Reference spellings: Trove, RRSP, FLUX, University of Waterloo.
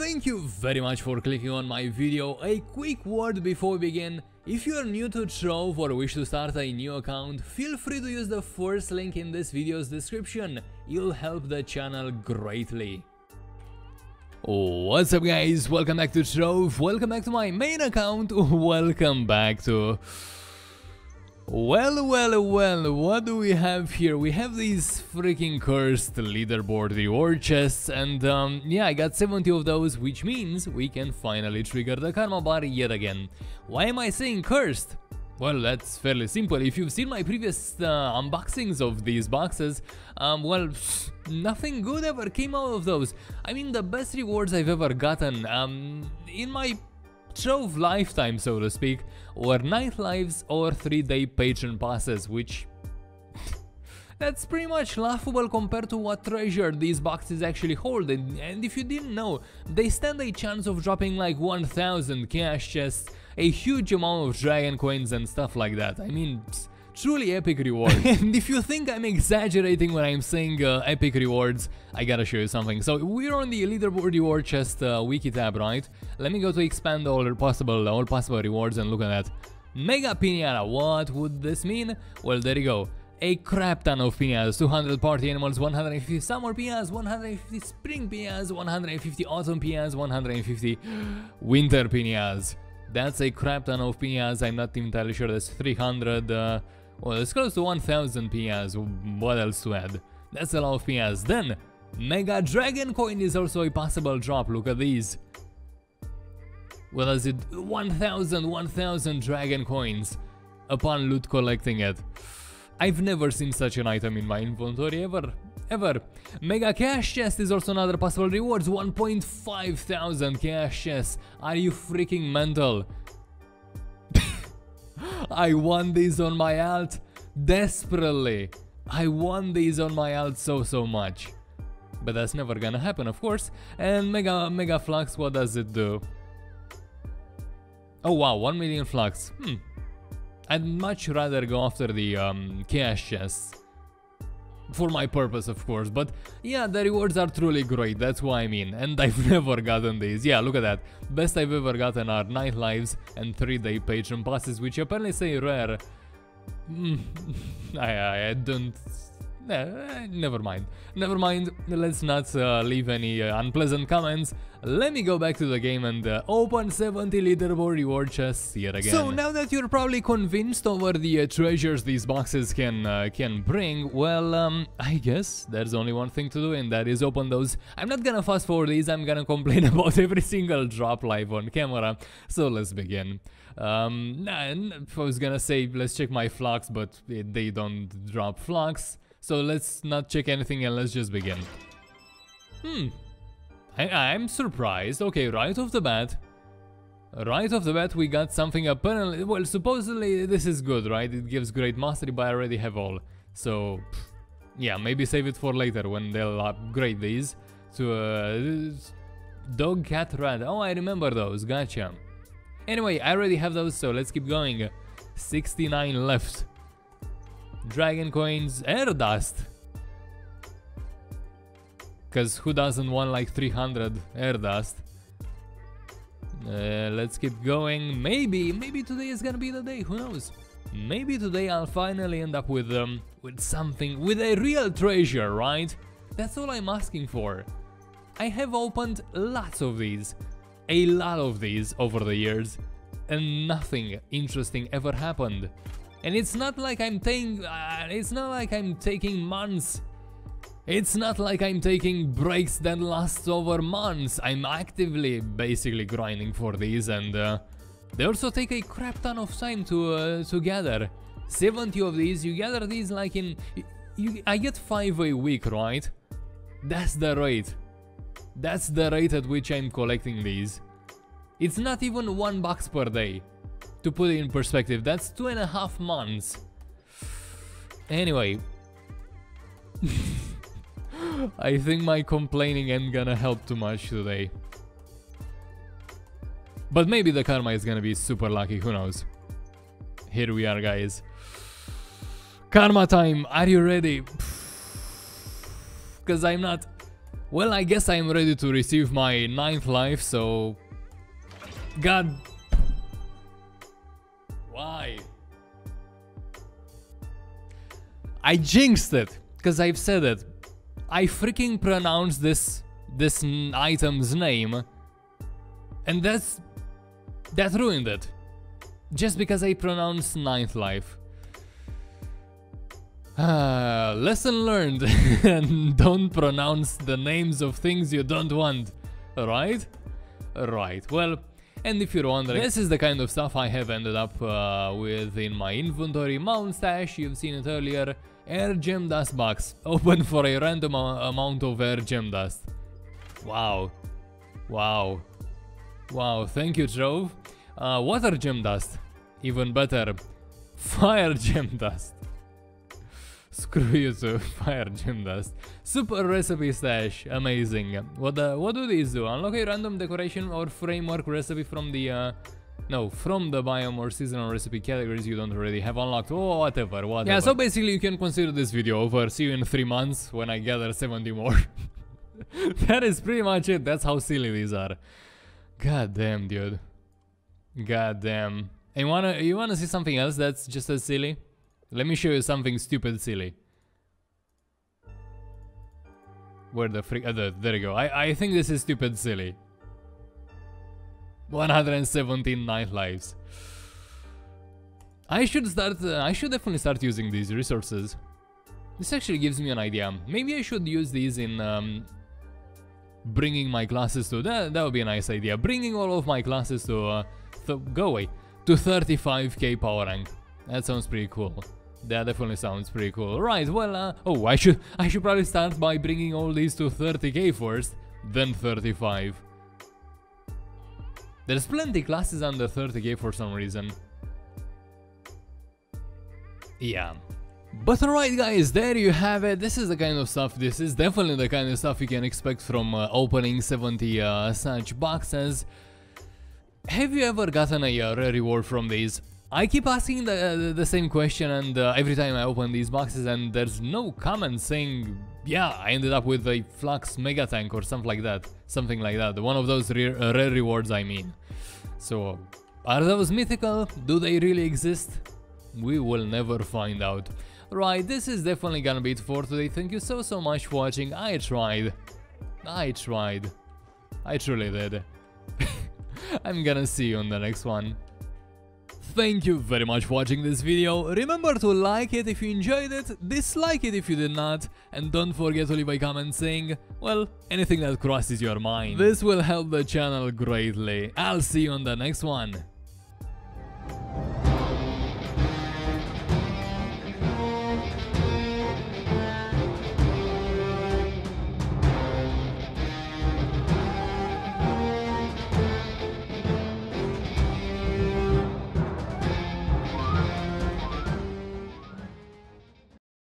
Thank you very much for clicking on my video. A quick word before we begin. If you are new to Trove or wish to start a new account, feel free to use the first link in this video's description. You'll help the channel greatly. What's up guys, welcome back to Trove, welcome back to my main account, welcome back to... Well, what do we have here? We have these freaking cursed leaderboard reward chests, and yeah, I got 70 of those, which means we can finally trigger the karma bar yet again. Why am I saying cursed? Well, that's fairly simple. If you've seen my previous unboxings of these boxes, well, nothing good ever came out of those. I mean, the best rewards I've ever gotten in my Trove lifetime, so to speak, were 9 lives or 3-day patron passes, which... that's pretty much laughable compared to what treasure these boxes actually hold, and if you didn't know, they stand a chance of dropping like 1000 cash chests, a huge amount of dragon coins and stuff like that. I mean, truly epic rewards. And if you think I'm exaggerating when I'm saying epic rewards, I gotta show you something. So we're on the leaderboard reward chest wiki tab, right? Let me go to expand all possible rewards and look at that. Mega Piñata, what would this mean? Well, there you go. A crap ton of piñas, 200 party animals, 150 summer piñas, 150 spring piñas, 150 autumn piñas, 150 winter piñas. That's a crap ton of piñas. I'm not entirely sure. That's 300, well, it's close to 1000 piñas. What else to add? That's a lot of piñas. Then, Mega Dragon Coin is also a possible drop. Look at these. What is it? 1000 Dragon Coins upon loot collecting it. I've never seen such an item in my inventory ever. Mega Cash Chest is also another possible reward, 1500 cash chests. Are you freaking mental? I want these on my alt desperately. I want these on my alt so much. But that's never gonna happen, of course. And Mega Flux, what does it do? Oh wow, 1 million flux. I'd much rather go after the cash chests, for my purpose, of course, but yeah, the rewards are truly great, that's what I mean, and I've never gotten these. Yeah, look at that, best I've ever gotten are 9 lives and 3-day patron passes, which apparently say rare. I don't... Never mind, let's not leave any unpleasant comments. Let me go back to the game and open 70 leaderboard reward chests yet again. So now that you're probably convinced over the treasures these boxes can bring, well, I guess there's only one thing to do, and that is open those. I'm not gonna fast forward these, I'm gonna complain about every single drop live on camera, so let's begin. I was gonna say let's check my flux, but they don't drop flux. So let's not check anything and let's just begin. I'm surprised. Okay, right off the bat we got something apparently... Well, supposedly this is good, right? It gives great mastery, but I already have all. So, yeah, maybe save it for later when they'll upgrade these to dog, cat, rat. Oh, I remember those, gotcha. Anyway, I already have those, so let's keep going. 69 left. Dragon coins, air dust, because who doesn't want like 300 air dust? Let's keep going. Maybe today is gonna be the day, who knows? Maybe today I'll finally end up with something, with a real treasure, right? That's all I'm asking for. I have opened lots of these, a lot of these over the years, and nothing interesting ever happened. And it's not like I'm taking... it's not like I'm taking months. It's not like I'm taking breaks that last over months. I'm actively, basically grinding for these, and they also take a crap ton of time to gather. 70 of these. You gather these like in... I get 5 a week, right? That's the rate. That's the rate at which I'm collecting these. It's not even $1 per day. To put it in perspective, that's 2.5 months. Anyway, I think my complaining ain't gonna help too much today. But maybe the karma is gonna be super lucky, who knows? Here we are, guys. Karma time, are you ready? Because I'm not. Well, I guess I'm ready to receive my 9th life, so... God... Why? I jinxed it, because I've said it. I freaking pronounced this item's name, and that ruined it. Just because I pronounced 9th life. Lesson learned, and don't pronounce the names of things you don't want, right? Right, well, and if you're wondering, this is the kind of stuff I have ended up with in my inventory. Mount Stash, you've seen it earlier, Air Gem Dust Box, open for a random amount of Air Gem Dust. Wow, wow, wow, thank you, Trove. Water Gem Dust, even better, Fire Gem Dust. Screw you too, Fire Gem Dust. Super Recipe Stash, amazing. What do these do? Unlock a random decoration or framework recipe from the... from the biome or seasonal recipe categories you don't already have unlocked. Oh, whatever, whatever. Yeah, so basically you can consider this video over. See you in 3 months when I gather 70 more. That is pretty much it. That's how silly these are. God damn, dude. God damn. And you wanna see something else that's just as silly? Let me show you something stupid silly. Where the freak... there you go. I think this is stupid silly. 117 night lives. I should definitely start using these resources. This actually gives me an idea. Maybe I should use these in... bringing my classes to... That would be a nice idea. Bringing all of my classes to... go away. To 35k power rank. That sounds pretty cool. That definitely sounds pretty cool. Right, well, oh, I should probably start by bringing all these to 30k first, then 35. There's plenty classes under 30k for some reason. Yeah. But alright guys, there you have it. This is the kind of stuff, this is definitely the kind of stuff you can expect from opening 70 such boxes. Have you ever gotten a rare reward from these? I keep asking the same question, and every time I open these boxes and there's no comment saying, yeah, I ended up with a Flux Mega Tank or something like that. Something like that, one of those rare rewards, I mean. So, are those mythical? Do they really exist? We will never find out. Right, this is definitely gonna be it for today. Thank you so, so much for watching. I tried. I truly did. I'm gonna see you on the next one. Thank you very much for watching this video. Remember to like it if you enjoyed it, dislike it if you did not, and don't forget to leave a comment saying, well, anything that crosses your mind. This will help the channel greatly. I'll see you on the next one.